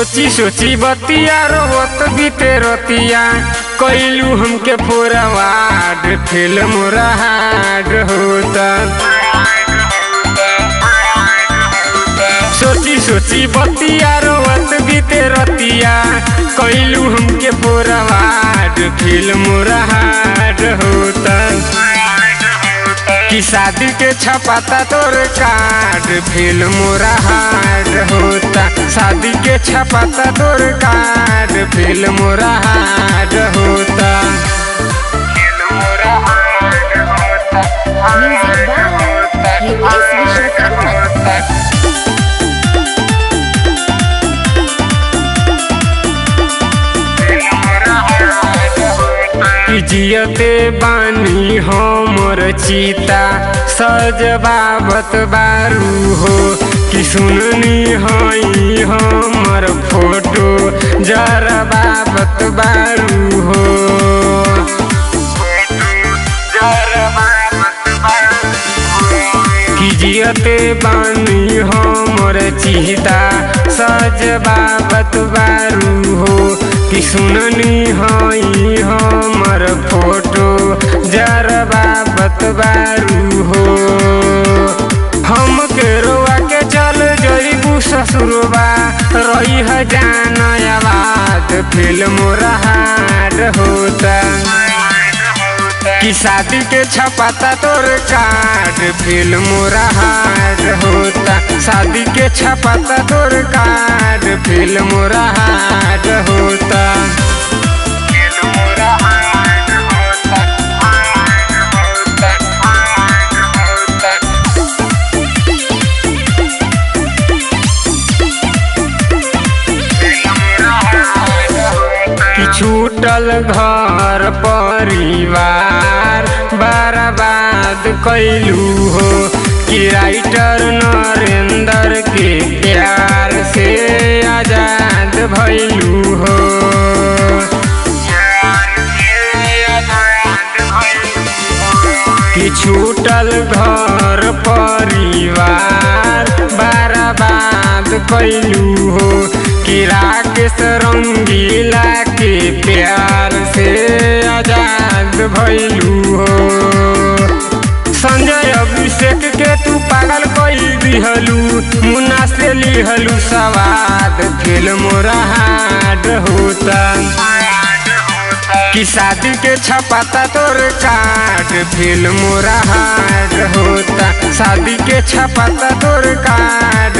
सोची सोची बतिया रोवत बीते रतिया कैलू हमके फोरवाड फिल्म राड होता। सोची सोची बतिया रोवत बीते रतिया कैलू हमके फोरवाड फिल्म राड होता। कि शादी के छपाता तोर कार्ड फिल्म राड होता। शादी के छपाता तोर कार्ड फिल्म राड होता। जियते बानी हमर चिता सजबावत बारू हो कि सुननी हई हमर फोटो जरबावत बारू हो। कि जियते बानी हमर चिता सजबावत बारू हो कि सुननी हई हमर फोटो जरबा बतबारू हो। हम के रोआ के चल जईबू ससुरबा रही है जान आवाज फिल्म राड होता। कि शादी के छपाता तोर कार्ड फिल्म राड होता। शादी के छपाता तोर कार्ड फिल्म राड होता। छूटल घर परिवार बर्बाद कैलू हो कि राइटर नरेंद्र के प्यार से आजाद भैलू हो। कि छूटल घर परिवार बर्बाद कैलू हो कि राकेश रंगीला के प्यार से आजाद भैलू हो। संजय अभिषेक के तू पागल कई दिहलू मुन्ना से लिहलू सवाद फिल्म राड होता। कि शादी के छपाता तोर कार्ड फिल्म राड होता। शादी के छपाता तोर कार्ड